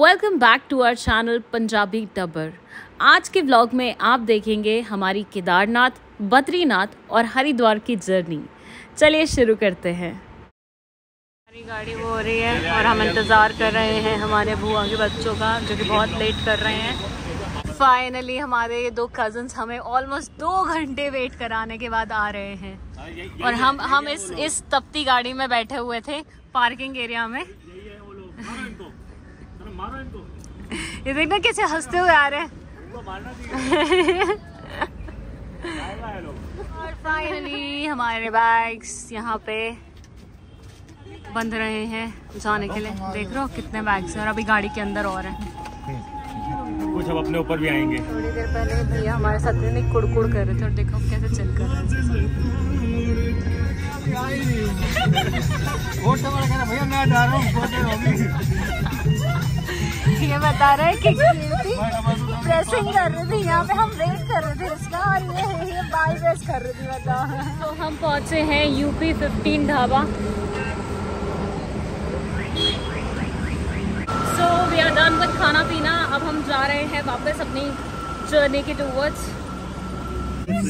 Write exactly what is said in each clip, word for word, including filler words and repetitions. Welcome back to our channel Punjabi Tabbar. आज के vlog में आप देखेंगे हमारी केदारनाथ, बद्रीनाथ और हरिद्वार की जर्नी। चलिए शुरू करते हैं। हमारी गाड़ी वो हो रही है और हम इंतज़ार कर रहे हैं हमारे बुआ के बच्चों का, जो कि बहुत लेट कर रहे हैं। फाइनली हमारे ये दो कज़न्स हमें ऑलमोस्ट दो घंटे वेट कराने के बाद आ रहे हैं और हम हम इस इस तपती गाड़ी में बैठे हुए थे पार्किंग एरिया में। ये देखना कैसे हंसते हुए आ रहे हैं। और फाइनली हमारे बैग्स यहाँ पे बंध रहे हैं जाने के लिए। देख रहे हो कितने बैग्स हैं और अभी गाड़ी के अंदर और हैं। कुछ अब अपने ऊपर भी आएंगे। थोड़ी देर पहले भैया हमारे साथ में कुड़कुड़ कर रहे थे और देखो कैसे चल कर रहे थे। ये बता रहा है कि प्रेसिंग कर रही थी यहाँ पे, हम वेट कर रहे थे इसका, और ये ये बाल प्रेस कर रही थी। बताओ। तो हम पहुँचे हैं UP fifteen Dhaba. So we are done with khana peena. अब हम जा रहे हैं वापस अपनी जर्नी के टूवर्ड्स।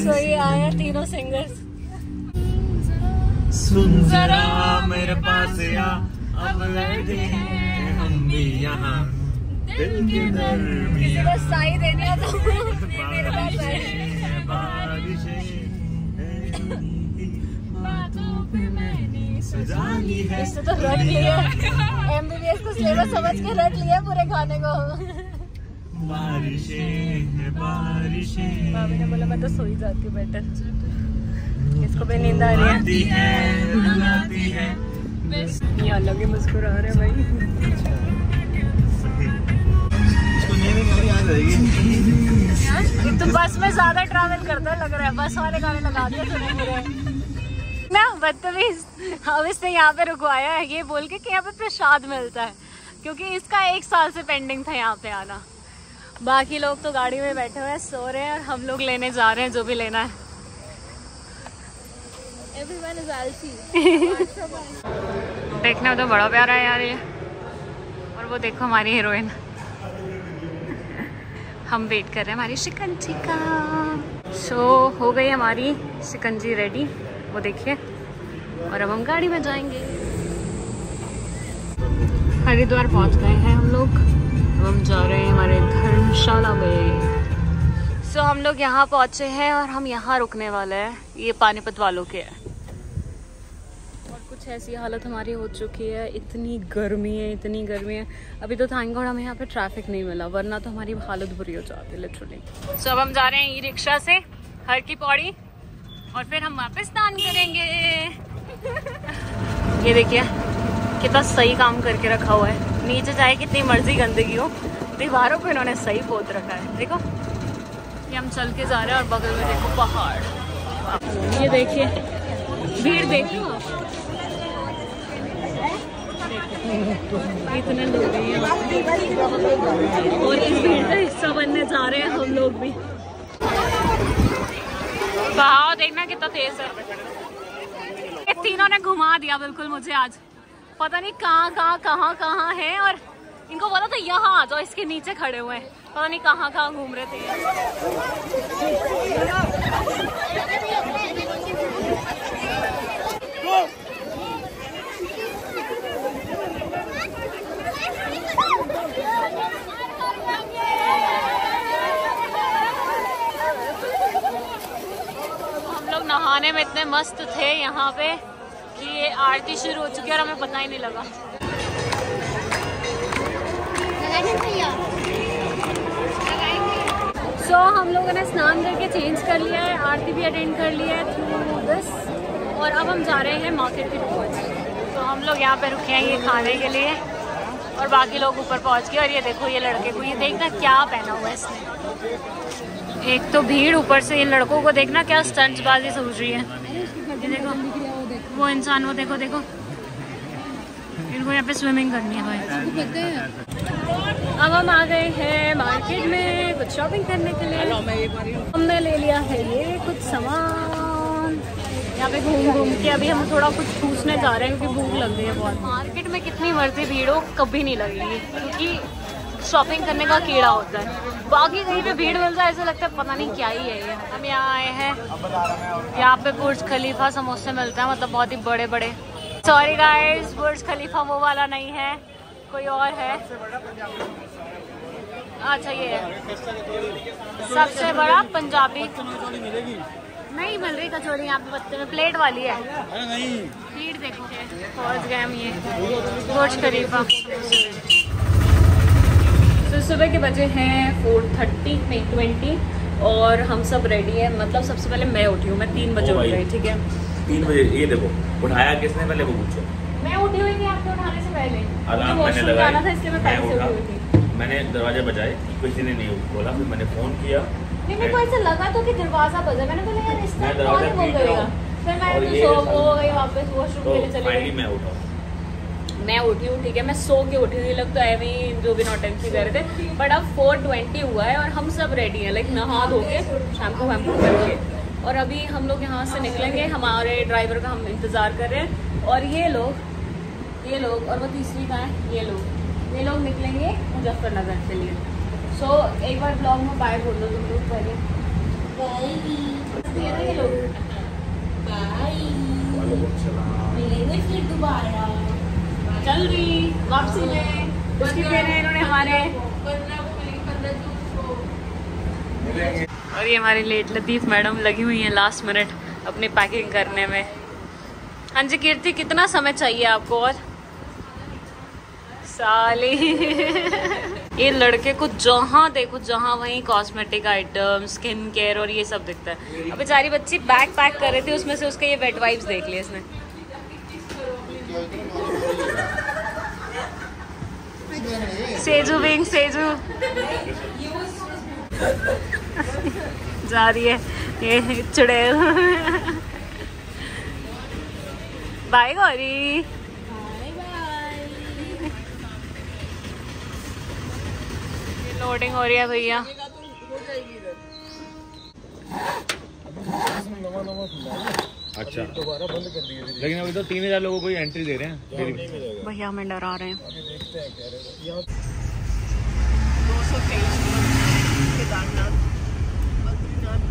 सो ये आया तीनों सिंगर्स। सुन जरा मेरे पास या अब बैठे हैं हम भी यहाँ साई देने आता मेरे पास है। इससे तो रट लिया एमबीबीएस को, सिलेबस समझ के रट लिया पूरे गाने को। भाभी ने बोला मैं तो सो ही जाती हूँ बेटर, इसको भी नींद आ रही है। ये अलग ही मुस्कुरा रहे भाई। तो बस में ज्यादा ट्रैवल करता लग रहा है, बस वाले गाने लगा दिए थोड़े ना बदतमीज। हम इसने यहाँ पे रुकवाया है ये बोल के कि यहाँ पे प्रसाद मिलता है, क्योंकि इसका एक साल से पेंडिंग था यहाँ पे आना। बाकी लोग तो गाड़ी में बैठे हुए हैं, सो रहे हैं, और हम लोग लेने जा रहे हैं जो भी लेना है। देखने में तो बड़ा प्यारा है यार ये, और वो देखो हमारी हीरोइन। हम वेट कर रहे हैं हमारी शिकंजी का। सो so, हो गई हमारी शिकंजी रेडी, वो देखिए, और अब हम गाड़ी में जाएंगे। हरिद्वार पहुंच गए हैं हम लोग, अब हम जा रहे हैं हमारे धर्मशाला में। सो so, हम लोग यहाँ पहुँचे हैं और हम यहाँ रुकने वाले हैं। ये पानीपत वालों के है। और कुछ ऐसी हालत हमारी हो चुकी है, इतनी गर्मी है, इतनी गर्मी है। अभी तो थैंक गॉड हमें यहाँ पे ट्रैफिक नहीं मिला, वरना तो हमारी हालत बुरी हो जाती है लिटरली। सो अब हम जा रहे हैं ई रिक्शा से हर की पौड़ी, और फिर हम वापस दान करेंगे। ये देखिए कितना सही काम करके रखा हुआ है। नीचे जाए कितनी मर्जी गंदगी हो, दीवारों पर इन्होंने सही पोत रखा है। देखो ये हम चल के जा रहे हैं और बगल में देखो पहाड़। ये देखिए भीड़, देखो इतने लोग हैं और इस भीड़ का हिस्सा बनने जा रहे हैं हम लोग भी। बहाव देखना कितना तेज है। तीनों ने घुमा दिया बिल्कुल मुझे आज, पता नहीं कहाँ कहाँ कहाँ कहाँ है, और इनको बोला था यहाँ आ जाओ, इसके नीचे खड़े हुए हैं, पता नहीं कहाँ कहाँ घूम रहे थे। नहाने में इतने मस्त थे यहाँ पे कि ये आरती शुरू हो चुकी है और हमें पता ही नहीं लगा। सो so, हम लोगों ने स्नान करके चेंज कर लिया है, आरती भी अटेंड कर लिया है थ्रू दिस, और अब हम जा रहे हैं मार्केट की टूवर्ड्स। तो हम लोग यहाँ पे रुके हैं ये खाने के लिए, और बाकी लोग ऊपर पहुँच गए। और ये देखो ये लड़के को, ये देखना क्या पहना हुआ है इसने। एक तो भीड़, ऊपर से इन लड़कों को देखना क्या स्टंटबाजी सूझ रही है। ये देखो वो इंसान, वो देखो देखो, इनको यहाँ पे स्विमिंग करनी है भाई। अब हम आ गए हैं मार्केट में कुछ शॉपिंग करने के लिए। हमने ले लिया है ये कुछ सामान। यहाँ पे घूम घूम के अभी हम थोड़ा कुछ पूछने जा रहे हैं क्योंकि भूख लग रही है बहुत। मार्केट में कितनी मर्जी भीड़ हो कभी नहीं लगेगी, क्योंकि शॉपिंग करने का कीड़ा होता है। बाकी कहीं पे भीड़ मिलता है ऐसा लगता है पता नहीं क्या ही है ये। हम यहाँ आए हैं, यहाँ पे बुर्ज खलीफा समोसे मिलते हैं, मतलब बहुत ही बड़े बड़े। सॉरी गाइस, बुर्ज खलीफा वो वाला नहीं है, कोई और है। अच्छा ये है सबसे बड़ा पंजाबी। नहीं मिल रही कचौड़ी यहाँ पे बच्चे में, प्लेट वाली है। नहीं प्लेट देखो, पहुँच गए हम ये बुर्ज खलीफा। तो सुबह के बजे हैं फोर थर्टी, नहीं ट्वेंटी, और हम सब रेडी हैं। मतलब सबसे पहले मैं उठी हूँ, मैं तीन बजे उठ गई। ठीक है, तीन बजे। ये देखो उठाया किसने पहले वो पूछो। मैं उठी हुई थी आपको उठाने से पहले, वॉशरूम जाना था इसलिए मैं पहले उठी हुई थी। मैंने दरवाजा बजाए, किसी ने नहीं बोला, फिर मैंने फ़ोन किया। नहीं मेरे को ऐसा लगा तो कि दरवाजा बजा, मैंने बोला यार इसने कौन वो करेगा, फिर मैंने तो सो हो गई वापस वॉशरूम के लिए चली गई। मैं उठा, मैं उठी हूँ ठीक है, मैं सो के उठी हुई, लगता है वहीं जो भी नौटंकी कर रहे थे। बट अब फोर ट्वेंटी हुआ है और हम सब रेडी हैं, लाइक नहा धो के शैम्पू वैम्पू करके। और अभी हम लोग यहाँ से निकलेंगे, हमारे ड्राइवर का हम इंतज़ार कर रहे हैं। और ये लोग ये लोग और वो तीसरी का है, ये लोग ये लोग निकलेंगे मुजफ्फरनगर के लिए। सो so, एक बार ब्लॉग में बाय बोल दो तुम लोग पहले। बाय लोग मिलेंगे फिर दोबारा, चल रही वापसी में उसकी ट्रेन है इन्होंने हमारे। और ये हमारे लेट लतीफ़ मैडम लगी हुई हैं लास्ट मिनट अपनी पैकिंग करने में। हाँ जी कीर्ति, कितना समय चाहिए आपको? और साली ये लड़के को जहाँ देखो जहाँ वहीं कॉस्मेटिक आइटम, स्किन केयर और ये सब दिखता है। अब बेचारी बच्ची बैग पैक कर रही थी, उसमें से उसके ये वेट वाइप्स देख लिए इसने। सेजू विंग सेजू जा रही है ये चुड़ैल। बाय गौरी। लोडिंग हो रही है भैया। अच्छा लेकिन अभी तो तीन हजार लोगों को एंट्री दे रहे हैं भैया, हमें डरा रहे हैं। दो सौ तेईस केदारनाथ बद्रीनाथ।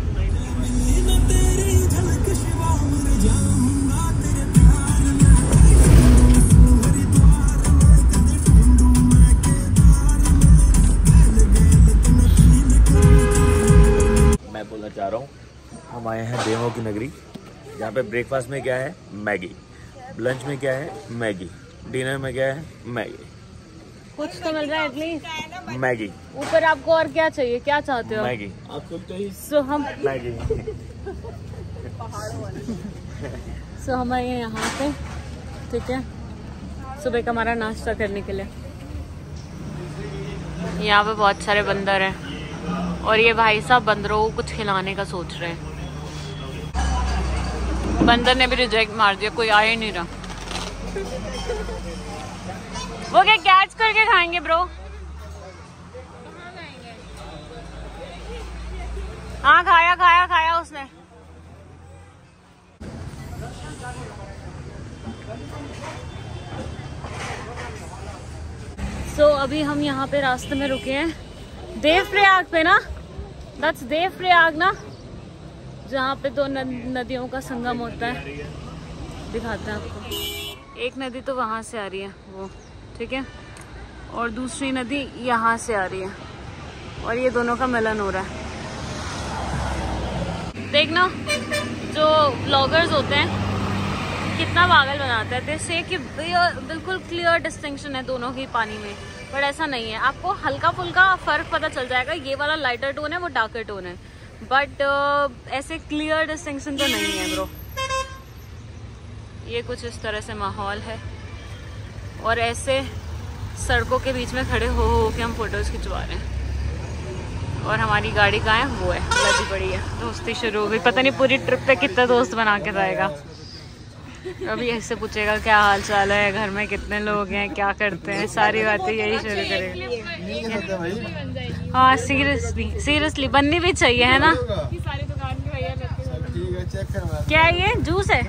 बोलना चाह रहा हूँ, हम आए हैं देवों की नगरी, जहाँ पे ब्रेकफास्ट में क्या है मैगी, लंच में क्या है मैगी, डिनर में क्या है मैगी। कुछ तो मिल रहा है एटलीस्ट मैगी। ऊपर आपको और क्या चाहिए, क्या चाहते हो? मैगी आपको चाहिए। सो हम मैगी सो हम आए हैं यहाँ पे ठीक है, सुबह का हमारा नाश्ता करने के लिए। यहाँ पे बहुत सारे बंदर हैं और ये भाई साहब बंदरों को कुछ खिलाने का सोच रहे हैं। बंदर ने भी रिजेक्ट मार दिया, कोई आया ही नहीं रहा। वो क्या कैच करके खाएंगे ब्रो? हाँ खाया खाया खाया उसने। सो so, अभी हम यहाँ पे रास्ते में रुके हैं देव प्रयाग पे ना, दैट्स देव प्रयाग ना, जहाँ पे दो नदियों का संगम होता है। दिखाते हैं आपको, एक नदी तो वहाँ से आ रही है वो ठीक है, और दूसरी नदी यहाँ से आ रही है, और ये दोनों का मिलन हो रहा है। देखना जो व्लॉगर्स होते हैं कितना पागल बनाता है, जैसे कि बिल्कुल क्लियर डिस्टिंक्शन है दोनों ही पानी में, बट ऐसा नहीं है। आपको हल्का फुल्का फ़र्क पता चल जाएगा, ये वाला लाइटर टोन है वो डार्कर टोन है, बट uh, ऐसे क्लियर डिस्टिंक्शन तो नहीं है ब्रो। ये कुछ इस तरह से माहौल है, और ऐसे सड़कों के बीच में खड़े हो हो के हम फोटोज़ खिंचवा रहे हैं। और हमारी गाड़ी कहाँ है वो है लदी पड़ी है। दोस्ती शुरू हो गई, पता नहीं पूरी ट्रिप पे कितना दोस्त बना के जाएगा। अभी ऐसे पूछेगा क्या हाल चाल है, घर में कितने लोग हैं, क्या करते हैं, सारी बातें यही शेयर करेगा। हाँ सीरियसली सीरियसली बननी भी चाहिए है ना। क्या ये जूस है?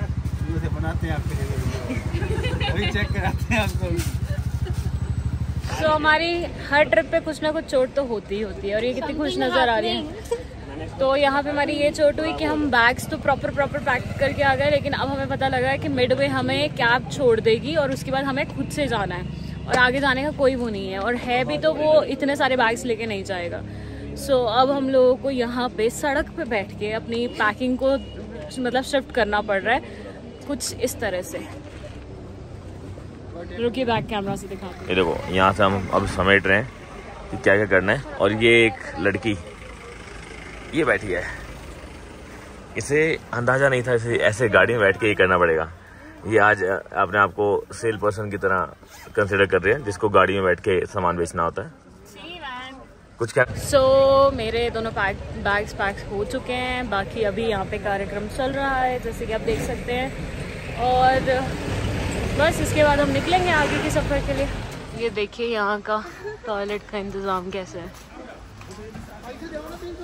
बनाते हैं आपको। सो हमारी हर ट्रिप पे कुछ ना कुछ चोट तो होती ही होती है और ये कितनी खुश नजर आ रही है। तो यहाँ पे हमारी ये चोट हुई कि हम बैग्स तो प्रॉपर प्रॉपर पैक करके आ गए, लेकिन अब हमें पता लगा है कि मिड वे हमें कैब छोड़ देगी और उसके बाद हमें खुद से जाना है और आगे जाने का कोई वो नहीं है, और है भी तो वो इतने सारे बैग्स लेके नहीं जाएगा। सो so, अब हम लोगों को यहाँ पे सड़क पे बैठ के अपनी पैकिंग को मतलब शिफ्ट करना पड़ रहा है कुछ इस तरह से। रुकिए बैक कैमरा से दिखाते हैं। ये देखो यहाँ से हम अब समेट रहे हैं कि क्या क्या करना है। और ये एक लड़की ये बैठी है, इसे अंदाजा नहीं था इसे ऐसे गाड़ी में बैठ के ये करना पड़ेगा। ये आज अपने आप को सेल पर्सन की तरह कंसिडर कर रहे हैं जिसको गाड़ी में बैठ के सामान बेचना होता है कुछ क्या। सो so, मेरे दोनों पैक बैग्स पैक हो चुके हैं, बाकी अभी यहाँ पे कार्यक्रम चल रहा है जैसे कि आप देख सकते हैं, और बस इसके बाद हम निकलेंगे आगे के सफ़र के लिए। ये देखिए यहाँ का टॉयलेट का इंतज़ाम कैसे है।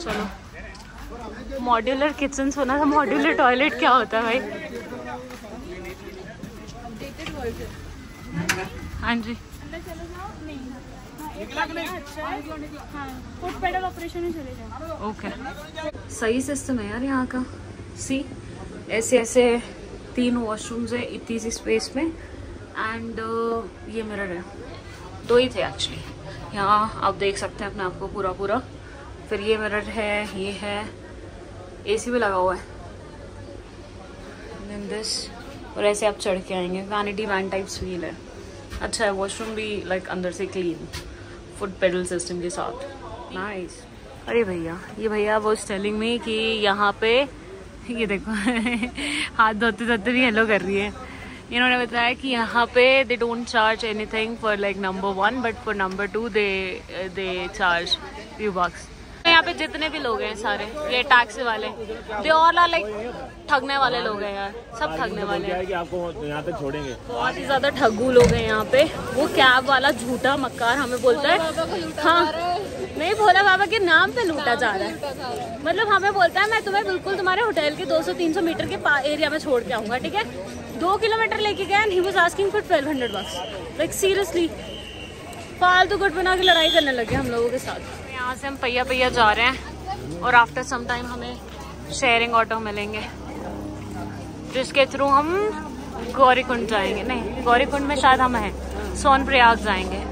चलो मॉड्यूलर किचन सुना था, मॉड्यूलर टॉयलेट क्या होता है भाई? हाँ जी फुट पेडल ऑपरेशन में चले जाए। ओके सही सिस्टम है यार यहाँ का। सी ऐसे ऐसे तीन वॉशरूम्स है इतनी सी स्पेस में, एंड uh, ये मिरर है, दो ही थे एक्चुअली। यहाँ आप देख सकते हैं अपने आप को पूरा पूरा, फिर ये मिरर है, ये है, एसी भी लगा हुआ है देन दिस, और ऐसे आप चढ़ के आएंगे। वैनिटी वैन टाइप्स व्हील है, अच्छा है। वॉशरूम भी लाइक अंदर से क्लीन, फुट पेडल सिस्टम के साथ, नाइस। अरे भैया ये भैया वो स्टेलिंग में कि यहाँ पे ये देखो हाथ धोते धोते भी हेलो कर रही है। इन्होंने बताया कि यहाँ पे they don't charge anything for like number one, but for number two they they charge few bucks. यहाँ पे जितने भी लोग हैं सारे ये टैक्सी वाले, दे ऑल आर लाइक ठगने वाले लोग हैं यार, सब ठगने वाले हैं कि आपको यहाँ तक छोड़ेंगे। बहुत ही ज्यादा ठगू लोग हैं यहाँ पे। वो कैब वाला झूठा मक्कार हमें बोलता है, हाँ नहीं भोला बाबा के नाम पे लूटा जा रहा है, मतलब हमें बोलता है मैं तुम्हें बिल्कुल तुम्हारे होटल के दो सौ तीन सौ मीटर के एरिया में छोड़ के आऊंगा, ठीक है। दो किलोमीटर लेके गया and he was asking for twelve hundred bucks, like seriously फालतू गुट बना के लड़ाई करने लगे हम लोगों के साथ। यहाँ से हम पहिया पहिया जा रहे हैं और आफ्टर सम टाइम हमें शेयरिंग ऑटो मिलेंगे जिसके थ्रू हम गौरी कुंड जाएंगे। नहीं गौरी कुंड में शायद हम हैं, सोनप्रयाग जाएंगे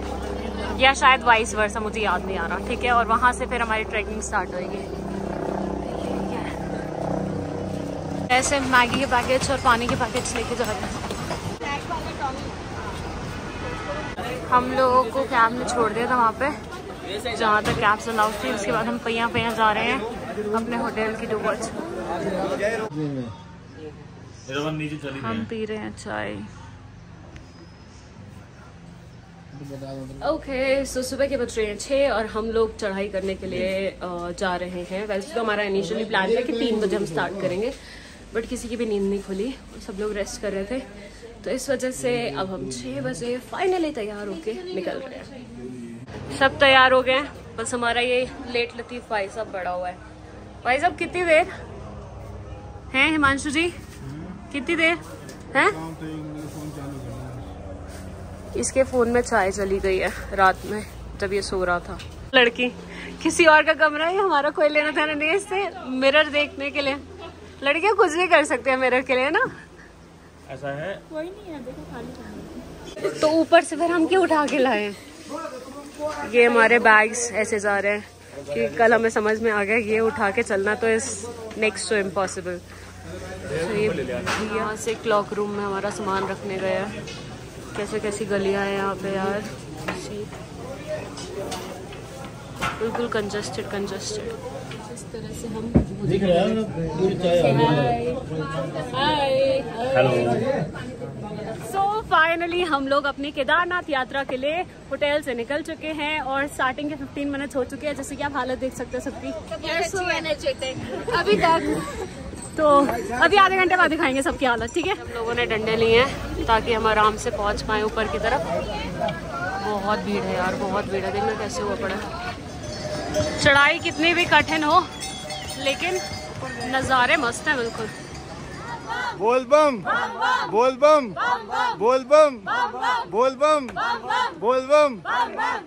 या शायद वाइस वर्सा, मुझे याद नहीं आ रहा, ठीक है। और वहाँ से फिर हमारी ट्रैकिंग स्टार्ट होगी। ऐसे मैगी के पैकेट्स और पानी के पैकेट्स लेके जा रहे हैं। हम लोगों को कैब में छोड़ दिया था वहाँ पे जहाँ तक कैब्स अलाउड थी, उसके बाद हम पहिया पहिया जा रहे हैं अपने होटल की टूवर्स। हम पी रहे हैं चाय। ओके सो सुबह के बज रहे हैं छः और हम लोग चढ़ाई करने के लिए जा रहे हैं। वैसे तो हमारा इनिशियली प्लान था कि तीन बजे हम स्टार्ट करेंगे, बट किसी की भी नींद नहीं खुली, सब लोग रेस्ट कर रहे थे, तो इस वजह से अब हम छः बजे फाइनली तैयार होके निकल रहे हैं। सब तैयार हो गए, बस हमारा ये लेट लतीफ भाई साहब बड़ा हुआ है। भाई साहब कितनी देर हैं हिमांशु जी? कितनी देर हैं? इसके फोन में चाय चली गई है रात में जब ये सो रहा था। लड़की किसी और का कमरा है, हमारा कोई लेना देना नहीं है इससे। मिरर देखने के लिए लड़कियां कुछ भी कर सकते हैं मिरर के लिए ना, ऐसा है कोई नहीं है, देखो खाली। तो ऊपर से फिर हम क्या उठा के लाए, ये हमारे बैग्स ऐसे जा रहे हैं कि कल हमें समझ में आ गया ये उठा के चलना तो इज नेक्स्ट टू इम्पॉसिबल। यहाँ से क्लॉक रूम में हमारा सामान रखने गया। कैसे कैसी गलियाँ हैं यहाँ पे यार, बिल्कुल कंजस्टेड कंजस्टेड। इस तरह से हम दिख रहा है पूरी। सो फाइनली हम लोग अपनी केदारनाथ यात्रा के लिए होटल से निकल चुके हैं और स्टार्टिंग के फिफ्टीन मिनट्स हो चुके हैं जैसे कि आप हालत देख सकते हो सबकी अभी तक। तो अभी आधे घंटे बाद दिखाएंगे सबकी हालत, ठीक है। हम लोगों ने डंडे लिए हैं ताकि हम आराम से पहुंच पाए ऊपर की तरफ। बहुत भीड़ है यार, बहुत भीड़ है, देखना कैसे हुआ पड़ा। चढ़ाई कितनी भी कठिन हो लेकिन नज़ारे मस्त हैं बिल्कुल। बोल बम बोल बम बोल बम बोल बम बोल बम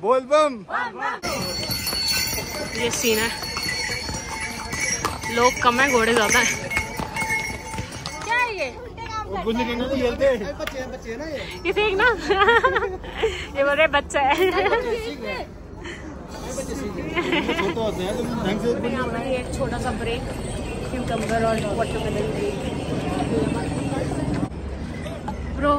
बोल बम। ये सीन है, लोग कम है घोड़े ज्यादा है। क्या है ये? खेलते हैं बच्चे हैं बच्चे ना ये ये सीख ना ये बोल रहे बच्चा है। एक छोटा सा ब्रेक क्यूकम्बर और वाटरमेलन ब्रेक। ब्रो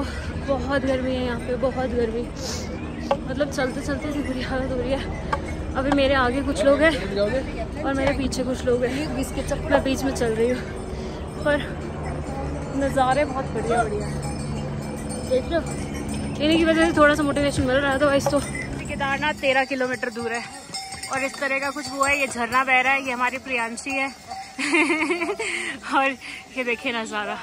बहुत गर्मी है यहाँ पे, बहुत गर्मी, मतलब चलते चलते से बुरी हालत हो रही है। अभी मेरे आगे कुछ लोग हैं और मेरे पीछे कुछ लोग हैं, इसके चक्कर में बीच में चल रही हूँ, पर नज़ारे बहुत बढ़िया बढ़िया देख लो। इन्हीं की वजह से थोड़ा सा मोटिवेशन मिल रहा था, वैसे तो केदारनाथ तेरह किलोमीटर दूर है। और इस तरह का कुछ वो है, ये झरना बह रहा है, ये हमारी प्रियांशी है और ये देखिए नज़ारा।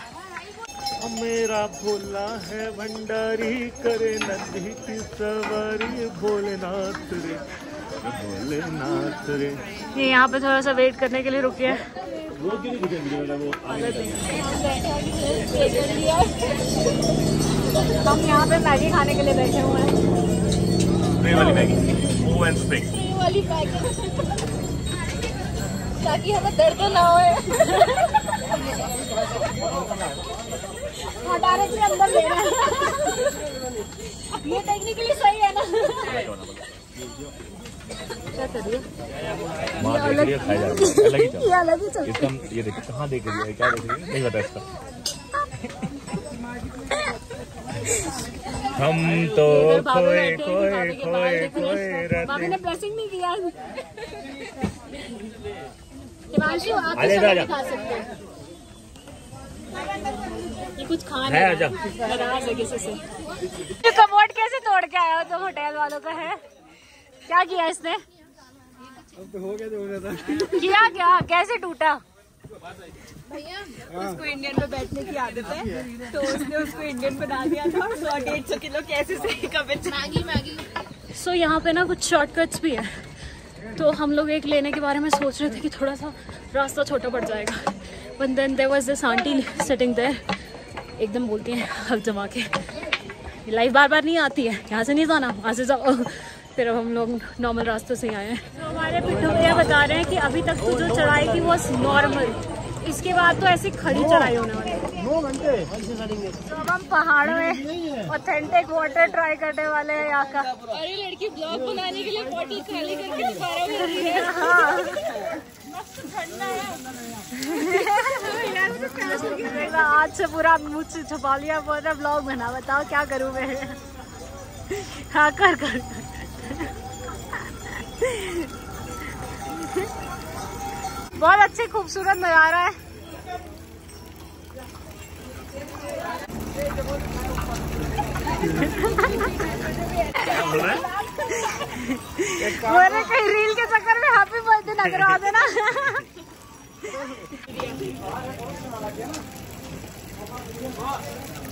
मेरा भोला है भंडारी करे नदी की सवारी भोलेनाथ रे भोलेनाथ रे। ये यहाँ पे थोड़ा सा वेट करने के लिए रुके हैं, हम यहाँ पे मैगी खाने के लिए बैठे हुए हैं। Move and spring. वाली ताकि हमें दर्द ना हो। डायरेक्टली अंदर लेना है। ये टेक्निकली सही है ना? क्या करिए? ये अलग ही चलता है। ये देखिए कहाँ देख रही है, क्या देख रही है, नहीं पता इसका। हम तो खोए खोए खोए खोए रहते। ने ब्लेसिंग नहीं किया। हिमांशु आप खा सकते हैं। ये कुछ खाना है आजा। ये कबोर्ड कैसे तोड़ के आया हो तुम? होटल वालों का है, क्या किया इसने? अब तो हो गया जो हो रहा था। किया क्या, कैसे टूटा? भैया उसको इंडियन पे बैठने की आदत है, तो उसने उसको इंडियन बना दिया था। सौ डेढ़ सौ किलो कैसे से कब मैगी मैगी। सो so, यहाँ पे ना कुछ शॉर्टकट्स भी है, तो हम लोग एक लेने के बारे में सोच रहे थे कि थोड़ा सा रास्ता छोटा पड़ जाएगा। But then there was this aunty sitting there, एकदम बोलती हैं हक जमा के, लाइफ बार बार नहीं आती है, यहाँ से नहीं जाना वहाँ से जाओ। फिर अब हम लोग नॉर्मल रास्ते से आए हैं। तो हमारे पिट्ठू भैया बता रहे हैं कि अभी तक तो जो चढ़ाई थी वो नॉर्मल, इसके बाद तो ऐसी खड़ी चढ़ाई होने वाली है। नौ घंटे तो अब हम पहाड़ों में ऑथेंटिक वाटर ट्राई करने वाले हैं यहाँ का। अरे लड़की ब्लॉग बनाने के लिए बॉटल खाली करके दोबारा में रखी है। हाँ मस्त ठंडा है। आज से पूरा मुझ से छुपा लिया, बोल रहा ब्लॉग बना, बताओ क्या करूँ मैं। हाँ कर कर बहुत अच्छे खूबसूरत नजारा है। बोले कहीं रील के चक्कर में हैप्पी बर्थडे ना करवा देना।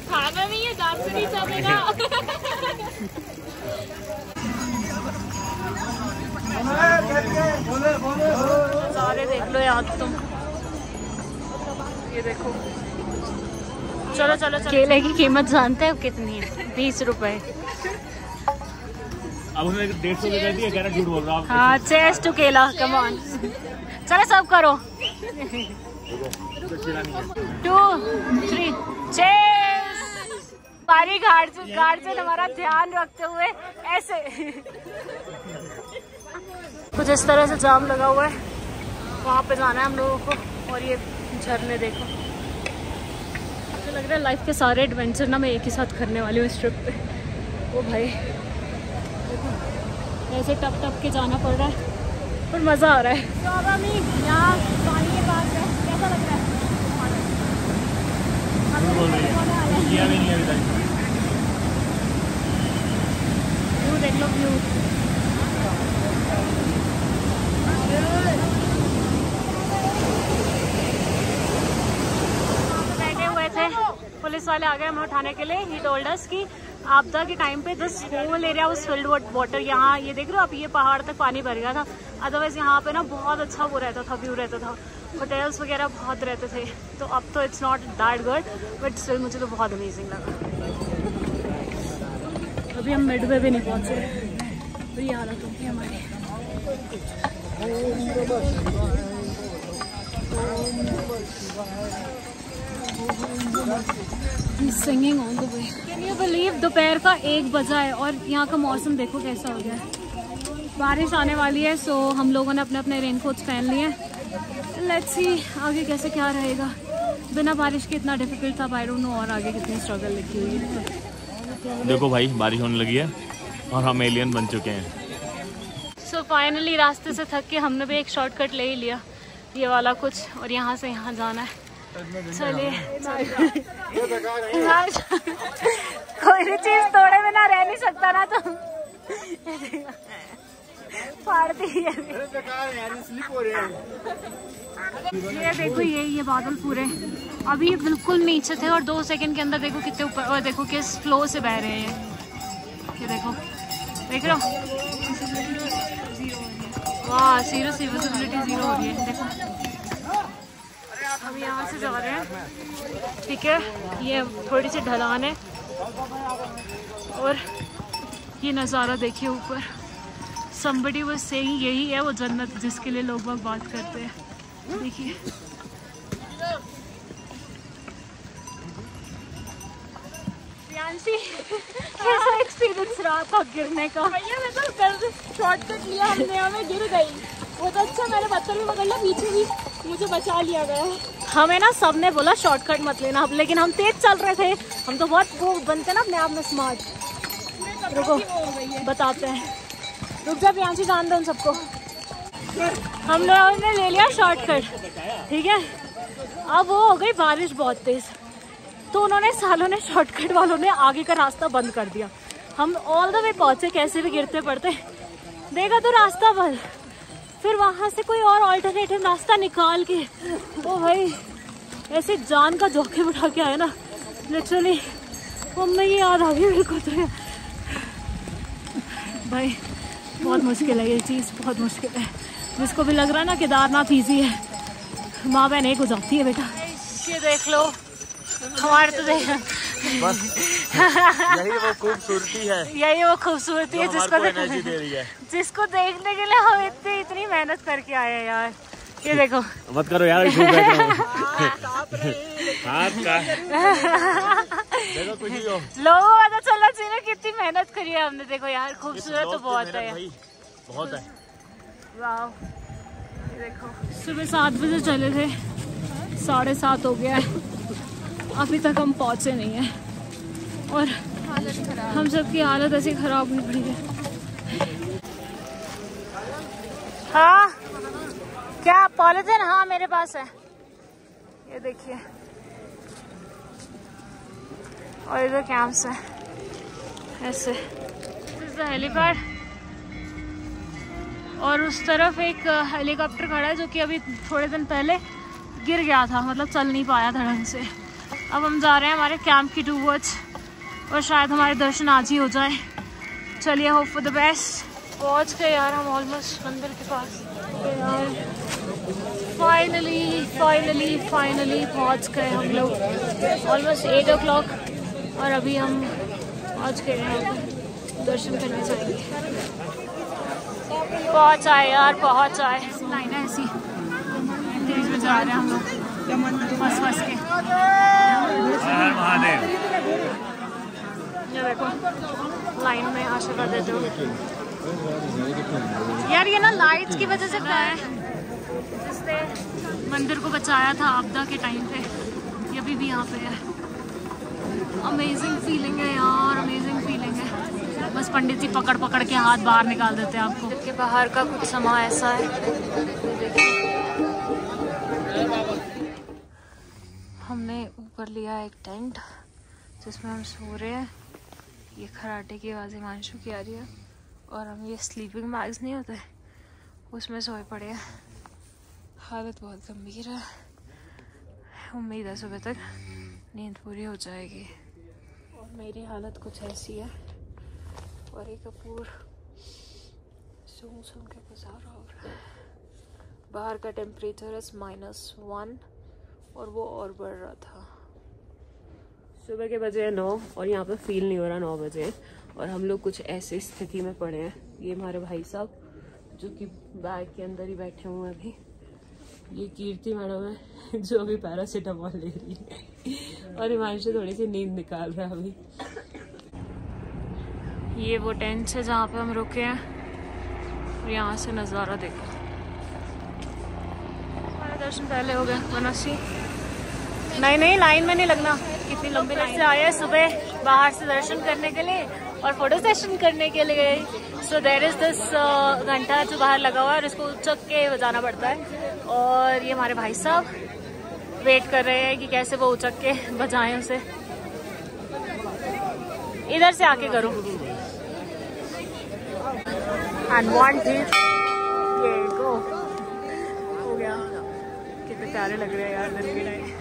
खाना नहीं है दाम से नहीं चलेगा। सारे देख लो यार तुम, ये देखो। चलो चलो चलो। केले की कीमत जानते हो कितनी है? बीस रुपए। अब हमें डेढ़ सौ दे दिया, झूठ बोल रहा हूँ। हाँ चेस टू केला, कम ऑन। चलो सब करो, टू थ्री चेस। सारी गार्जियन गार्जियन हमारा ध्यान रखते हुए ऐसे। कुछ इस तरह से जाम लगा हुआ है, वहाँ पे जाना है हम लोगों को। और ये झरने देखो, मुझे लग रहा है लाइफ के सारे एडवेंचर ना मैं एक ही साथ करने वाली हूँ इस ट्रिप पे। वो भाई देखो ऐसे टप टप के जाना पड़ रहा है, पर मज़ा आ रहा है। यहाँ पानी के पास है, कैसा लग रहा है? व्यू देख लो, व्यू। पुलिस वाले आ गए हमें उठाने के लिए। ही टोल्ड अस कि आपदा के टाइम पे this whole area was filled with water. यहाँ ये देख रहे हो आप, ये पहाड़ तक पानी भर गया था, अदरवाइज यहाँ पे ना बहुत अच्छा वो रहता था, व्यू रहता था। होटल्स वगैरह बहुत रहते थे, तो अब तो it's not that good, but still मुझे तो बहुत अमेजिंग लगा। अभी हम मिडवे भी नहीं पहुँचे, तो ये हालत होगी हमारी। Singing on the way. Can you believe दोपहर का एक बजा है और यहाँ का मौसम देखो कैसा हो गया है। बारिश आने वाली है, सो so हम लोगों ने अपने अपने रेनकोट्स पहन लिए हैं। लेट्स सी आगे कैसे क्या रहेगा। बिना बारिश के इतना डिफिकल्ट था, आई डोंट नो और आगे कितनी स्ट्रगल लिखी हुई है। देखो भाई बारिश होने लगी है और हम एलियन बन चुके हैं। सो फाइनली रास्ते से थक के हमने भी एक शॉर्टकट ले ही लिया, ये वाला कुछ, और यहाँ से यहाँ जाना है। चलिए कोई भी चीज़ तोड़े बिना रह नहीं सकता ना, तो ये देखो ये ये बादल पूरे अभी बिल्कुल नीचे थे और दो सेकंड के अंदर देखो कितने ऊपर, और देखो किस फ्लो से बह रहे हैं। ये देखो, देख रहे हो, वाह, जीरो सी विजिबिलिटी जीरो हो रही है। देखो हम यहाँ से जा रहे हैं, ठीक है, ये थोड़ी सी ढलान है और ये नज़ारा देखिए ऊपर। Somebody was saying यही है वो जन्नत जिसके लिए लोग बात बात करते हैं। देखिए कैसा एक्सपीरियंस रहा था गिरने का। भैया मैं तो शॉर्टकट लिया हमने और मैं गिर गई, वो तो अच्छा मैंने पत्थर भी पकड़ लिया, पीछे भी मुझे बचा लिया गया। हमें ना सबने बोला शॉर्टकट मत लेना, लेकिन हम तेज चल रहे थे, हम तो बहुत वो बनते ना अपने आप में स्मार्ट। रुको बताते हैं, रुक जा, यहाँ से जान दो उन सबको। हम लोगों ने ले लिया शॉर्टकट, ठीक है। अब वो हो गई बारिश बहुत तेज, तो उन्होंने सालों ने शॉर्टकट वालों ने आगे का रास्ता बंद कर दिया। हम ऑल द वे पहुँचे, कैसे भी गिरते पड़ते, देखा तो रास्ता बंद, फिर वहाँ से कोई और ऑल्टरनेटिव रास्ता निकाल के, वो भाई ऐसे जान का जोखिम उठा के आया ना, लिटरली मम्मी ये याद आ गई बिल्कुल। भाई बहुत मुश्किल है ये चीज़, बहुत मुश्किल है। जिसको भी लग रहा है ना केदारनाथ ईजी है, माँ बहन एक गुजारती है बेटा। ये देख लो हमारे तो देख, बस यही वो खूबसूरती है, यही वो खूबसूरती है जिसको एनर्जी दे रही है, जिसको देखने के लिए हम इतनी इतनी मेहनत करके आए हैं यार। ये देखो मत करो यार, लोगों का चलना चाहिए, कितनी मेहनत करी है हमने। देखो यार खूबसूरत तो बहुत है, बहुत है। देखो सुबह सात बजे चले थे, साढ़े सात हो गया है, अभी तक हम पहुँचे नहीं हैं और हम सबकी हालत ऐसी खराब निकली है। हाँ क्या पॉलिथिन? हाँ मेरे पास है, ये देखिए, और इधर कैंप्स है ऐसे। दिस इज द हेलीपैड, और उस तरफ एक हेलीकॉप्टर खड़ा है जो कि अभी थोड़े दिन पहले गिर गया था, मतलब चल नहीं पाया था ढंग से। अब हम जा रहे हैं हमारे कैंप की टूवर्ड्स, और शायद हमारे दर्शन आज ही हो जाए। चलिए होप फॉर द बेस्ट। पहुँच गए यार हम ऑलमोस्ट मंदिर के पास, फाइनली फाइनली फाइनली पहुँच गए हम लोग। ऑलमोस्ट एट ओ क्लॉक और अभी हम पहुँच गए हैं, दर्शन करने जाएंगे। पहुँच आए यार, पहुँच आए। लाइन है ऐसी, तेज में जा रहे हैं हम लोग फंस फंस के। देखो लाइन में आशीर्वाद देते हो यार। ये ना लाइट्स की वजह से है, जिसने मंदिर को बचाया था आपदा के टाइम पे, ये अभी भी यहाँ पे है। अमेजिंग फीलिंग है यार, अमेजिंग फीलिंग है। बस पंडित जी पकड़ पकड़ के हाथ बाहर निकाल देते हैं आपको। इसके बाहर का कुछ समा ऐसा है। हमने ऊपर लिया एक टेंट जिसमें हम सो रहे हैं। ये खराटे की आवाज़ हिमांशु की आ रही है, और हम ये स्लीपिंग बैग्स नहीं होते उसमें सोए पड़े हैं। हालत बहुत गंभीर है, उम्मीद है सुबह तक नींद पूरी हो जाएगी। और मेरी हालत कुछ ऐसी है, और एक कपूर सूंघ सूंघ के गुजार हो रहा है। बाहर का टेम्परेचर है माइनस वन और वो और बढ़ रहा था। सुबह के बजे है नौ और यहाँ पे फील नहीं हो रहा नौ बजे और हम लोग कुछ ऐसी स्थिति में पड़े हैं। ये हमारे भाई साहब जो कि बैग के अंदर ही बैठे हुए हैं अभी। ये कीर्ति मैडम है जो अभी पैरासीटामोल ले रही है और हिमांशु थोड़ी सी नींद निकाल रहा है अभी। ये वो टेंट है जहाँ पे हम रुके हैं और यहाँ से नज़ारा देखो। दर्शन पहले हो गया वनसी। नहीं नहीं लाइन में नहीं लगना, कितनी लंबी लाइन से आया सुबह बाहर से दर्शन करने के लिए और फोटो सेशन करने के लिए। सो देयर इज दिस घंटा जो बाहर लगा हुआ है और इसको चक के बजाना पड़ता है और ये हमारे भाई साहब वेट कर रहे हैं कि कैसे वो उचक के बजाएं उसे। इधर से आके करो एंड वन टू गो। हो गया। कितने प्यारे लग रहे हैं यार गर्मी में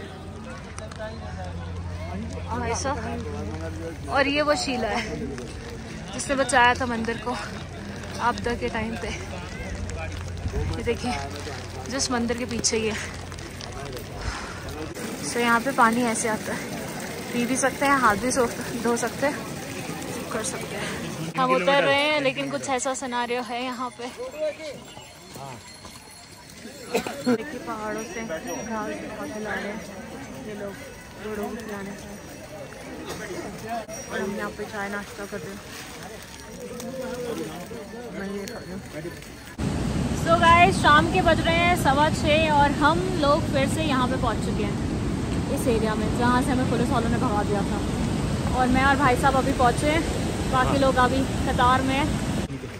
भाई साहब। और ये वो शीला है जिसने बचाया था मंदिर को आपदा के टाइम पे। ये देखिए जिस मंदिर के पीछे ये। सो यहाँ पे पानी ऐसे आता है, पी भी सकते हैं, हाथ भी धो सकते हैं, कर सकते हैं। हम उतर रहे हैं लेकिन कुछ ऐसा सिनारियो है यहाँ पे। देखिए पहाड़ों से घास खिला रहे हैं ये लोग, घोड़ों को खिलाने से। हम यहाँ पे चाय नाश्ता कर रहे हैं, मैं ये खा रही हूँ। तो गाइस शाम के बज रहे हैं सवा छः और हम लोग फिर से यहाँ पे पहुँच चुके हैं इस एरिया में जहाँ से हमें पुलिस वालों ने भगा दिया था। और मैं और भाई साहब अभी पहुँचे, बाकी लोग अभी कतार में।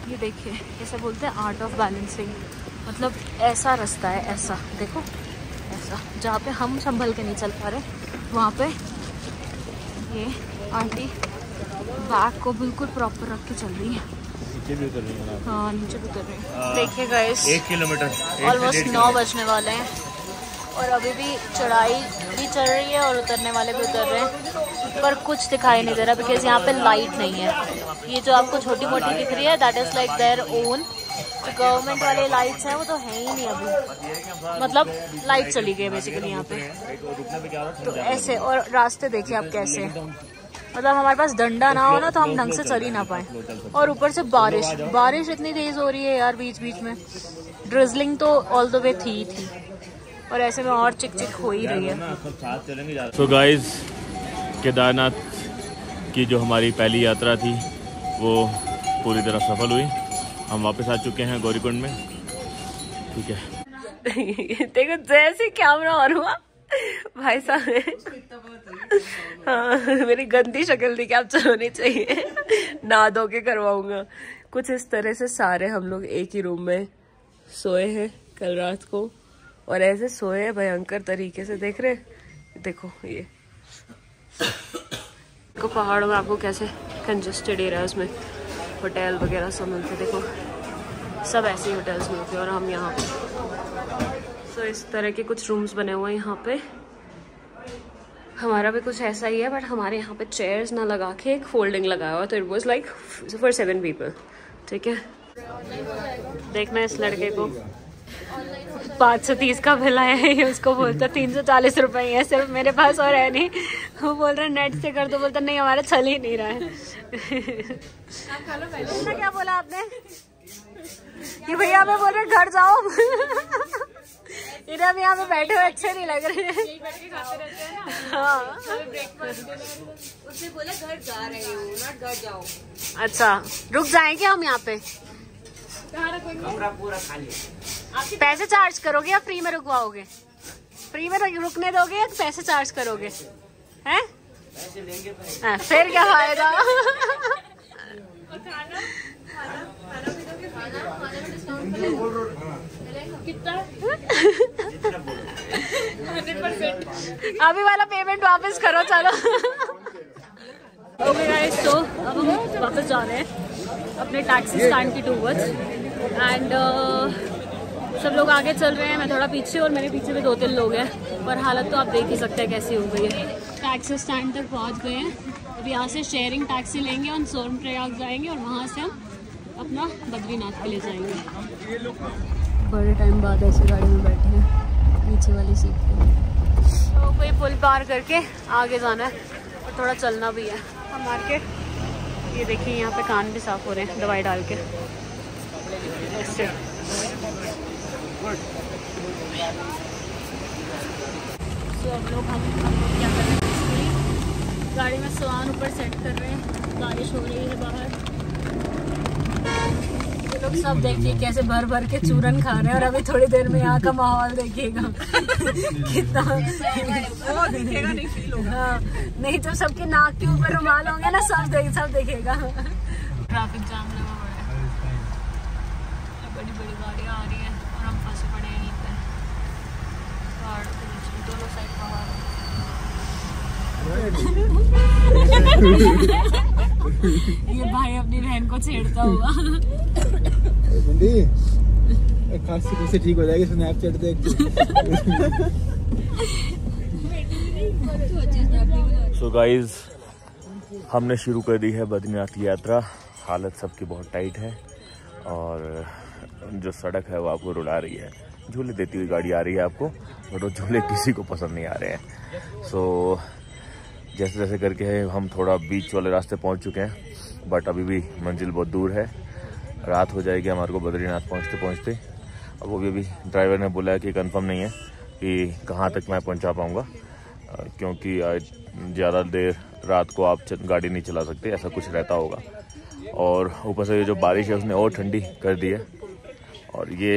ये देखिए ऐसा बोलते हैं आर्ट ऑफ बैलेंसिंग, मतलब ऐसा रास्ता है, ऐसा देखो ऐसा, जहाँ पे हम संभल के नहीं चल पा रहे वहाँ पे ये आंटी बैग को बिल्कुल प्रॉपर रख के चल रही है। हाँ नीचे भी उतर रही है। देखिए गाइस एक किलोमीटर ऑलमोस्ट नौ बजने वाले हैं और अभी भी चढ़ाई भी चल रही है और उतरने वाले भी उतर रहे हैं पर कुछ दिखाई नहीं दे रहा बिकॉज यहाँ पे लाइट नहीं है। ये जो आपको छोटी मोटी दिख रही है that is like their own government वाले लाइट्स हैं, वो तो है ही नहीं अभी, मतलब लाइट चली गई बेसिकली यहाँ पे। तो ऐसे और रास्ते देखिए आप कैसे, मतलब हमारे पास डंडा ना हो ना तो हम ढंग से चल ही ना पाए। और ऊपर से बारिश बारिश इतनी तेज हो रही है यार, बीच बीच में ड्रिजलिंग तो ऑल द वे थी थी और ऐसे में और चिक चिक हो ही रही है। तो गाइस केदारनाथ की जो हमारी पहली यात्रा थी वो पूरी तरह सफल हुई, हम वापस आ चुके हैं गौरी कुंड में। ठीक है देखो जैसे कैमरा और हुआ भाई साहब हाँ मेरी गंदी शक्ल थी, क्या आप चलानी चाहिए ना धो के करवाऊंगा। कुछ इस तरह से सारे हम लोग एक ही रूम में सोए हैं कल रात को और ऐसे सोए हैं भयंकर तरीके से, देख रहे देखो ये देखो पहाड़ों में आपको कैसे कंजस्टेड एरिया है, उसमें होटल वगैरह सब मिलते, देखो सब ऐसे ही होटल्स में होते और हम यहाँ पे। तो इस तरह के कुछ रूम्स बने हुए हैं यहाँ पे, हमारा भी कुछ ऐसा ही है बट हमारे यहाँ पे चेयर्स ना लगा के एक फोल्डिंग लगाया हुआ, तो it was like for seven people. ठीक है देखना इस लड़के को पाँच सौ तीस का बिल आया है, उसको बोलता तीन सौ चालीस रुपये ही है सिर्फ मेरे पास और है नहीं, वो बोल रहा है नेट से कर दो, बोलता नहीं हमारा चल ही नहीं रहा है। क्या बोला आपने कि भैया मैं बोल रहे घर जाओ इधर भी यहाँ पे बैठे हुए अच्छे नहीं लग रहे हैं। हाँ उसने बोला घर जा रहे हो नॉट घर जाओ। अच्छा रुक जाएंगे हम यहाँ पे, कमरा पूरा खाली, पैसे चार्ज करोगे या फ्री में रुकवाओगे? फ्री में रुकने दोगे या पैसे चार्ज करोगे? हैं पैसे लेंगे फिर क्या फायदा। अभी वाला पेमेंट वापस करो चलो। ओके गाइस तो अब हम वापस जा रहे हैं अपने टैक्सी स्टैंड की टूवर्ड्स एंड uh, सब लोग आगे चल रहे हैं, मैं थोड़ा पीछे और मेरे पीछे भी दो तीन लोग हैं पर हालत तो आप देख ही सकते हैं कैसी हो गई है। टैक्सी स्टैंड तक पहुंच गए हैं, अब यहाँ से शेयरिंग टैक्सी लेंगे और सोनप्रयाग जाएंगे और वहाँ से हम अपना बद्रीनाथ के लिए जाएंगे। बड़े टाइम बाद ऐसे गाड़ी में बैठे हैं पीछे वाली सीट पे। तो कोई पुल पार करके आगे जाना है और थोड़ा चलना भी है मार के। ये देखिए यहाँ पे कान भी साफ हो रहे हैं दवाई डाल के। तो अब लोग हम लोग क्या कर रहे हैं, गाड़ी में सामान ऊपर सेट कर रहे हैं। बारिश हो रही है बाहर। लोग सब देखिए कैसे भर भर के चूरन खा रहे हैं और अभी थोड़ी देर में यहाँ का माहौल देखिएगा कितना नहीं तो सबके नाक के ऊपर रुमाल होंगे ना, सब देख सब देखेगा। ट्रैफिक जाम लगा हुआ है, बड़ी बड़ी गाड़ियाँ आ रही हैं और हम फंसे पड़े हैं यहीं पे पहाड़ के नीचे, दोनों साइड पहाड़। ये भाई अपनी बहन को छेड़ता हुआ से ठीक हो जाएगी स्नैपचैट देख के। सो गाइज हमने शुरू कर दी है बद्रीनाथ यात्रा। हालत सबकी बहुत टाइट है और जो सड़क है वो आपको रुला रही है, झूले देती हुई गाड़ी आ रही है आपको, बट वो झूले किसी को पसंद नहीं आ रहे हैं। सो so, जैसे जैसे करके हम थोड़ा बीच वाले रास्ते पहुंच चुके हैं, बट अभी भी मंजिल बहुत दूर है। रात हो जाएगी हमारे को बद्रीनाथ पहुंचते पहुंचते। अब वो भी अभी ड्राइवर ने बोला है कि कंफर्म नहीं है कि कहां तक मैं पहुंचा पाऊंगा, क्योंकि ज़्यादा देर रात को आप गाड़ी नहीं चला सकते, ऐसा कुछ रहता होगा। और ऊपर से जो बारिश है उसने और ठंडी कर दी है। और ये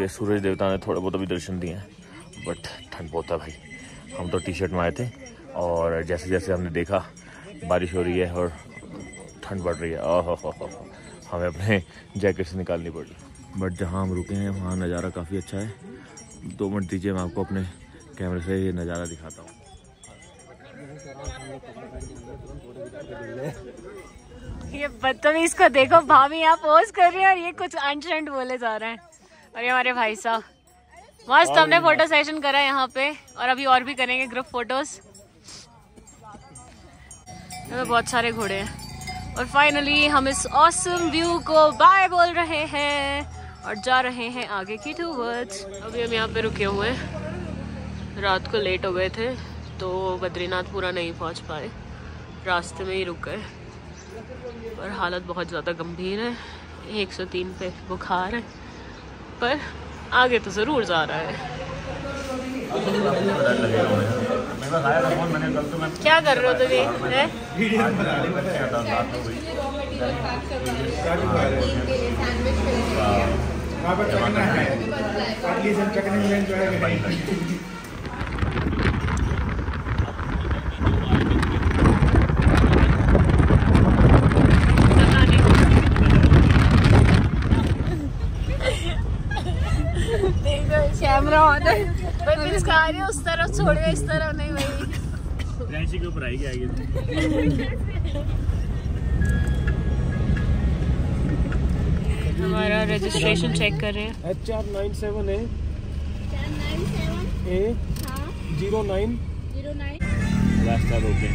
ये सूरज देवता ने थोड़ा बहुत अभी दर्शन दिए हैं, बट ठंड बहुत है भाई। हम तो टी शर्ट में आए थे और जैसे जैसे हमने देखा बारिश हो रही है और ठंड बढ़ रही है, ओह हो हो हमें अपने जैकेट्स निकालनी पड़ रही। बट जहाँ हम रुके हैं वहाँ नज़ारा काफ़ी अच्छा है। दो मिनट दीजिए, मैं आपको अपने कैमरे से ये नज़ारा दिखाता हूँ। ये बदतमीज़ को देखो, भाभी यहाँ पोज कर रही है और ये कुछ अनशंट बोले जा रहे हैं। और ये हमारे भाई साहब, मस्त हमने फोटो सेशन करा यहाँ पे और अभी और भी करेंगे ग्रुप फोटोज़। यहाँ पे बहुत सारे घोड़े हैं और फाइनली हम इस ऑसम व्यू को बाय बोल रहे हैं और जा रहे हैं आगे की टूवर्ड्स। अभी हम यहाँ पे रुके हुए हैं, रात को लेट हो गए थे तो बद्रीनाथ पूरा नहीं पहुँच पाए, रास्ते में ही रुक गए। पर हालत बहुत ज़्यादा गंभीर है, एक सौ तीन पे बुखार है, पर आगे तो ज़रूर जा रहा है। क्या कर रहे हो तुम? कैमरा आता है उस तरफ छोड़ गए, इस तरफ नहीं। के ऊपर आएगी आगे। हमारा रजिस्ट्रेशन चेक कर रहे हैं। H R nine seven A zero nine zero nine रास्ता रोके।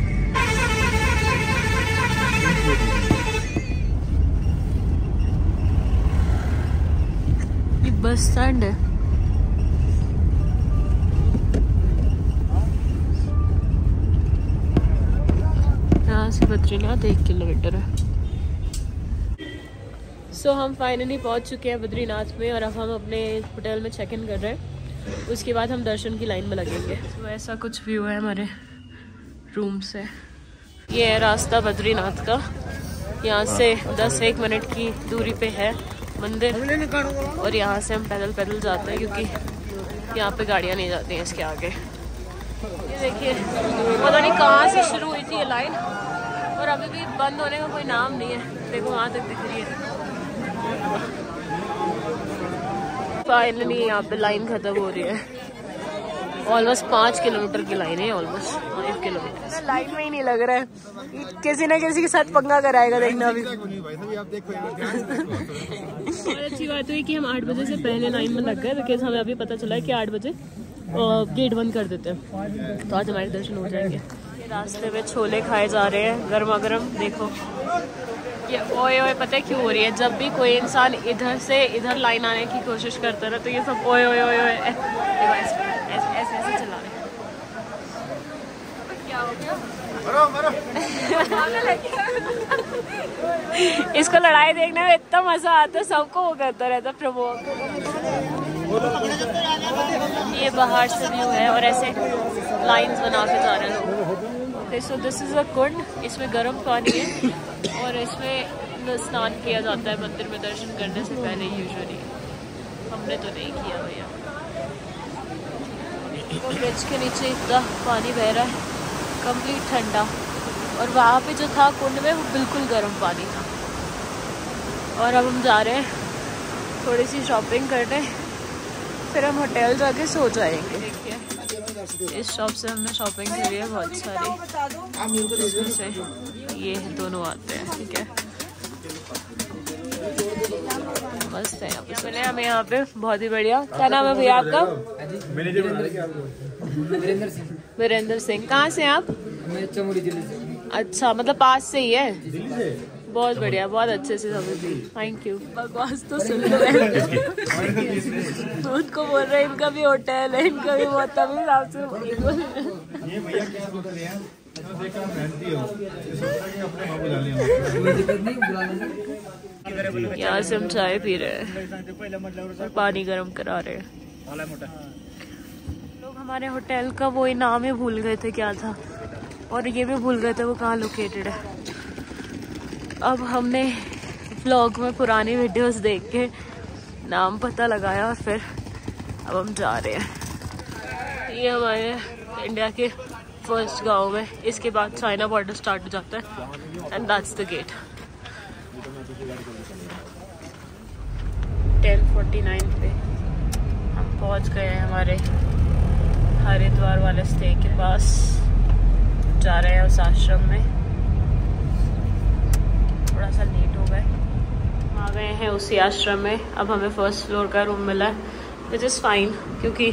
ये बस स्टैंड है। बद्रीनाथ एक किलोमीटर है। सो so, हम फाइनली पहुंच चुके हैं बद्रीनाथ में और अब हम अपने होटल में चेक इन कर रहे हैं, उसके बाद हम दर्शन की लाइन में लगेंगे। तो ऐसा कुछ व्यू है हमारे रूम से। ये है रास्ता बद्रीनाथ का, यहाँ से दस एक मिनट की दूरी पे है मंदिर और यहाँ से हम पैदल पैदल जाते हैं क्योंकि यहाँ पे गाड़ियाँ नहीं जाती हैं इसके आगे। ये देखिए पता नहीं कहाँ से शुरू हुई थी ये लाइन और अभी भी बंद होने का कोई नाम नहीं है, देखो वहाँ तक दिख रही है। फाइनली यहाँ पे लाइन खत्म हो रही है। ऑलमोस्ट पाँच किलोमीटर की लाइन है, ऑलमोस्ट फाइव किलोमीटर। लाइन में ही नहीं लग रहा है, किसी ना किसी के साथ पंगा कराएगा देखना। अभी अच्छी बात हुई कि हम आठ बजे से पहले लाइन में लग गए, बिकॉज हमें अभी पता चला है कि आठ बजे गेट बंद कर देते हैं, तो आज हमारे दर्शन हो जाएंगे। रास्ते में छोले खाए जा रहे हैं गरमा गरम, देखो क्या ओए ओए पता है क्यों हो रही है? जब भी कोई इंसान इधर से इधर लाइन आने की कोशिश करता रहा तो ये सब ओए ओए ओए ओए ऐसे ऐसे चला रहे क्या हो गया? इसको लड़ाई देखने में इतना मजा आता है, सबको वो करता रहता प्रमोट। ये बाहर से व्यू है और ऐसे लाइंस बना के जा रहे हैं। सो दिस इज अ कुंड, इसमें गर्म पानी है और इसमें स्नान किया जाता है मंदिर में दर्शन करने से पहले यूजुअली। हमने तो नहीं किया भैया। तो ब्रिज के नीचे इतना पानी बह रहा है कंप्लीट ठंडा, और वहाँ पे जो था कुंड में वो बिल्कुल गर्म पानी था। और अब हम जा रहे हैं थोड़ी सी शॉपिंग करने, फिर हम होटल जाके सो जाएंगे। देखिए इस शॉप से हमने शॉपिंग करी है बहुत सारी, इसमें से ये दोनों आते हैं। ठीक है, मस्त है यहाँ पे। सुने हमें यहाँ पे बहुत ही बढ़िया। क्या नाम है भैया आपका? वीरेंद्र सिंह। कहाँ से आप? मैं चमोली जिले से। अच्छा, मतलब पास से ही है दिल्ली से। बहुत बढ़िया, बहुत अच्छे से सब। Thank you. बकवास तो सुन लो दूध को बोल रहे हैं, इनका भी होटल है, इनका भी बहुत तमीज आपसे। यहाँ से हम चाय पी रहे हैं और पानी गर्म करा रहे हैं। हमारे होटल का वो नाम ही भूल गए थे क्या था, और ये भी भूल गए थे वो कहाँ लोकेटेड है। अब हमने व्लॉग में पुरानी वीडियोस देख के नाम पता लगाया और फिर अब हम जा रहे हैं। ये हमारे इंडिया के फर्स्ट गांव में, इसके बाद चाइना बॉर्डर स्टार्ट हो जाता है and that's the gate. Ten forty nine पे हम पहुंच गए हैं हमारे हरिद्वार वाले स्टे के पास। जा रहे हैं उस आश्रम में। थोड़ा सा लेट हो गए, आ गए हैं उसी आश्रम में। अब हमें फर्स्ट फ्लोर का रूम मिला है विच इज़ फाइन, क्योंकि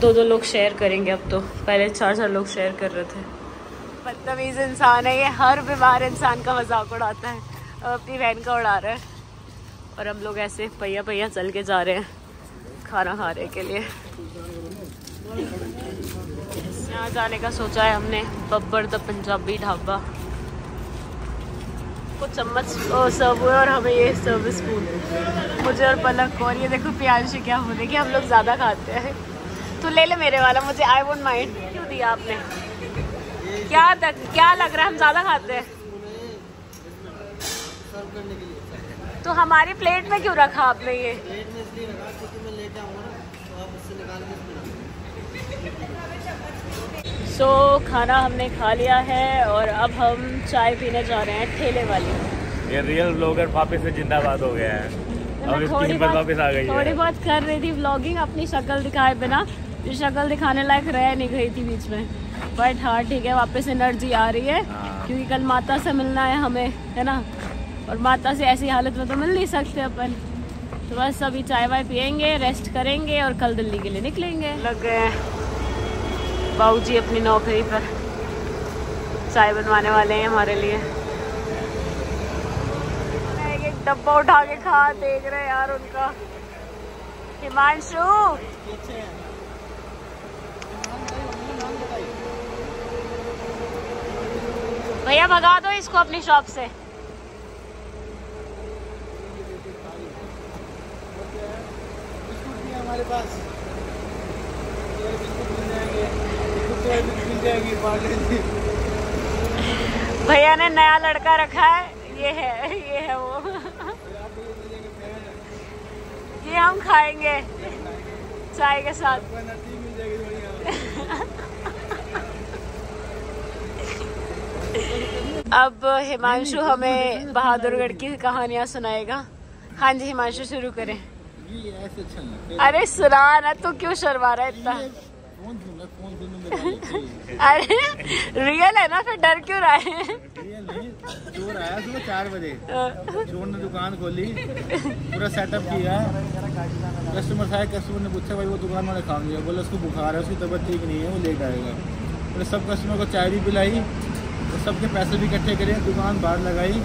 दो दो लोग शेयर करेंगे अब तो, पहले चार चार लोग शेयर कर रहे थे। बदतमीज़ इंसान है ये, हर बीमार इंसान का मजाक उड़ाता है, अब अपनी बहन का उड़ा रहा है। और हम लोग ऐसे पहिया पहिया चल के जा रहे हैं खाना खाने के लिए। यहाँ जाने का सोचा है हमने, बब्बर द पंजाबी ढाबा। कुछ चम्मच सर्व हुए और हमें ये सर्विस स्पून, मुझे और पलक। और ये देखो प्याज क्या होने की, हम लोग ज़्यादा खाते हैं। तो ले ले मेरे वाला, मुझे आई वोंट माइंड। क्यों दिया आपने? क्या तक क्या लग रहा है हम ज़्यादा खाते हैं? तो हमारी प्लेट में क्यों रखा आपने ये? सो so, खाना हमने खा लिया है और अब हम चाय पीने जा रहे हैं ठेले वाली। ये रियल ब्लॉगर वापस से जिंदाबाद हो गया है। अब इसकी हिम्मत वापस आ गई है। थोड़ी बहुत कर रही थी व्लॉगिंग अपनी शक्ल दिखाए बिना, जो शक्ल दिखाने लायक रह नहीं गई थी बीच में, बट हाँ ठीक है, वापस एनर्जी आ रही है। क्योंकि कल माता से मिलना है हमें, है ना, और माता से ऐसी हालत में तो मिल नहीं सकते अपन। तो बस अभी चाय वाय पियेंगे, रेस्ट करेंगे और कल दिल्ली के लिए निकलेंगे। लग गए बाबूजी अपनी नौकरी पर, चाय बनवाने वाले हैं हमारे लिए। एक डब्बा उठा के खा देख रहे हैं यार उनका। हिमांशु भैया भगा दो इसको अपनी शॉप से। हमारे पास भैया ने नया लड़का रखा है, ये है ये है वो। ये हम खाएंगे चाय के साथ। अब हिमांशु हमें बहादुरगढ़ की कहानियाँ सुनाएगा। हाँ जी हिमांशु, शुरू करें। अरे सुना ना, तू क्यों शर्मा रहा है इतना? अरे रियल है ना, फिर डर क्यों रहा है? रियल नहीं, चोर आया सुबह चार बजे। चोर ने दुकान खोली, पूरा सेटअप किया। कस्टमर था, कस्टमर ने पूछा भाई वो दुकान वाले खा लिया, बोला उसको बुखार है, उसकी तबीयत ठीक नहीं है, वो लेट आएगा। फिर सब कस्टमर को चाय भी पिलाई और सबके पैसे भी इकट्ठे करे, दुकान बाहर लगाई।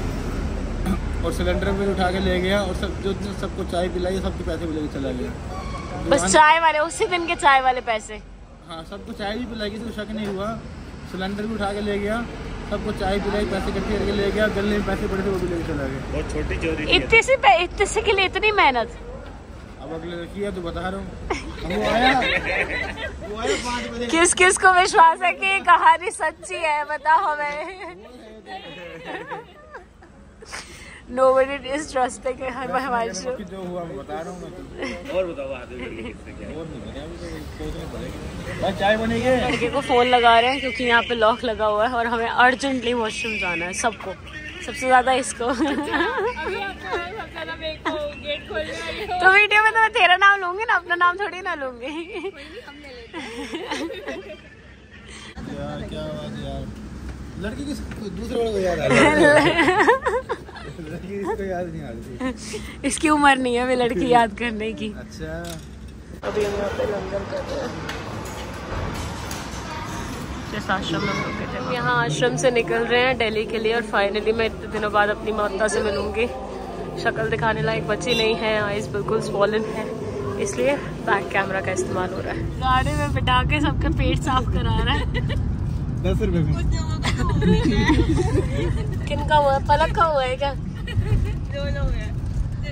और सिलेंडर भी उठा के ले गया और सब जो सबको चाय पिलाई सबके पैसे भी लेके चला गया। बस चाय वाले उसी दिन के चाय वाले पैसे। हाँ, सबको चाय भी पिलाई गई, तो शक नहीं हुआ। सिलेंडर भी उठा के ले गया, सबको चाय पिलाई, पैसे इकट्ठे करके ले गया, गले में पैसे पड़े थे वो भी लेके चला गया। बहुत छोटी चोरी, इतने से इतने से के लिए इतनी मेहनत। अब अगले किया तो बता रहा हूँ। वो आया, वो आया पाँच बजे। किस किस को विश्वास है कि कहानी सच्ची है, बताओ हमें। Nobody is trusting Himansh. जो हुआ मैं बता रहा हूँ मैं। और बताओ आगे। बस चाय बनेगी। लड़के को फोन लगा रहे हैं क्योंकि यहाँ पे लॉक लगा हुआ है और हमें अर्जेंटली वॉशरूम जाना है सबको, सबसे ज्यादा इसको। तो वीडियो में तो मैं तेरा नाम लूंगी ना, अपना नाम थोड़ी ना लूंगी। लड़की किस दूसरे वाले को याद आ लड़की इसको याद नहीं आ रही, इसकी उम्र नहीं है वे लड़की याद करने की। अच्छा, अभी हम यहाँ पे लंगर कर रहे हैं, जैसा आश्रम हम लोग के थे। यहाँ आश्रम से निकल रहे हैं दिल्ली के लिए और फाइनली मैं इतने दिनों बाद अपनी माता से मिलूंगी। शक्ल दिखाने लायक बची नहीं है, आइज़ बिल्कुल स्वॉलन है, इसलिए बैक कैमरा का इस्तेमाल हो रहा है। गाड़ी में बिठा के सबका पेट साफ करा रहा है। दस रुपए में किनका हुआ, पलक का हुआ है क्या?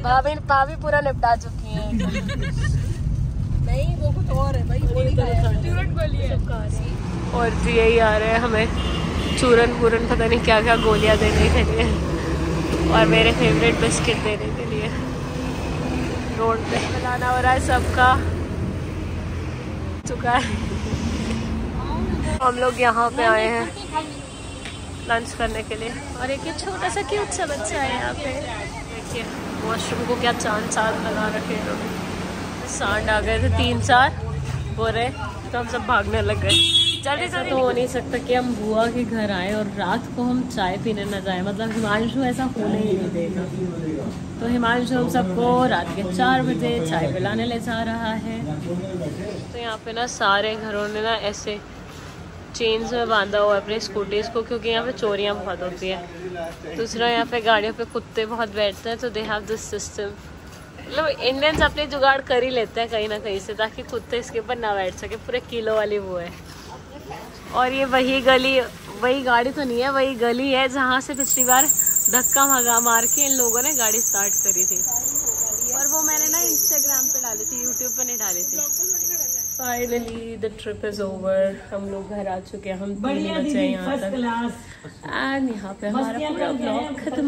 भाभी भाभी पूरा निपटा चुकी है। नहीं वो कुछ और है भाई, और तो यही आ रहे हैं हमें चूरन पूरन पता नहीं क्या क्या गोलियां देने के लिए और मेरे फेवरेट बिस्किट देने के लिए। रोड पे बनाना हो रहा है सबका चुका है। हम लोग यहाँ पे आए हैं लंच करने के लिए और एक छोटा सा क्यूट सा बच्चा है यहाँ पे। देखिए वॉशरूम को क्या चांद चांद लगा रखे हैं। सांड आ गए थे तीन चार बोरे, तो हम सब भागने लग गए जल्दी जल्दी। तो हो नहीं सकता कि हम बुआ के घर आए और रात को हम चाय पीने न जाए, मतलब हिमांशु ऐसा होने ही नहीं देगा। तो हिमांशु हम सबको रात के चार बजे चाय पिलाने ले जा रहा है। तो यहाँ पे ना सारे घरों ने ना ऐसे चेन्स में बांधा हुआ है अपनी स्कूटीज़ को, क्योंकि यहाँ पे चोरियाँ बहुत होती है। दूसरा यहाँ पे गाड़ियों पे कुत्ते बहुत बैठते हैं, तो दे हैव दिस सिस्टम, मतलब इंडियंस अपने जुगाड़ कर ही लेते हैं कहीं ना कहीं से, ताकि कुत्ते इसके ऊपर ना बैठ सके। पूरे किलो वाली वो है। और ये वही गली, वही गाड़ी तो नहीं है, वही गली है जहाँ से पिछली बार धक्का भगा मार के इन लोगों ने गाड़ी स्टार्ट करी थी, और वो मैंने ना इंस्टाग्राम पर डाली थी, यूट्यूब पर नहीं डाली थी। Finally the trip is over, हम लोग घर आ चुके हैं। हम तीन बजे यहाँ तक एंड यहाँ पे हमारा पूरा ब्लॉग खत्म।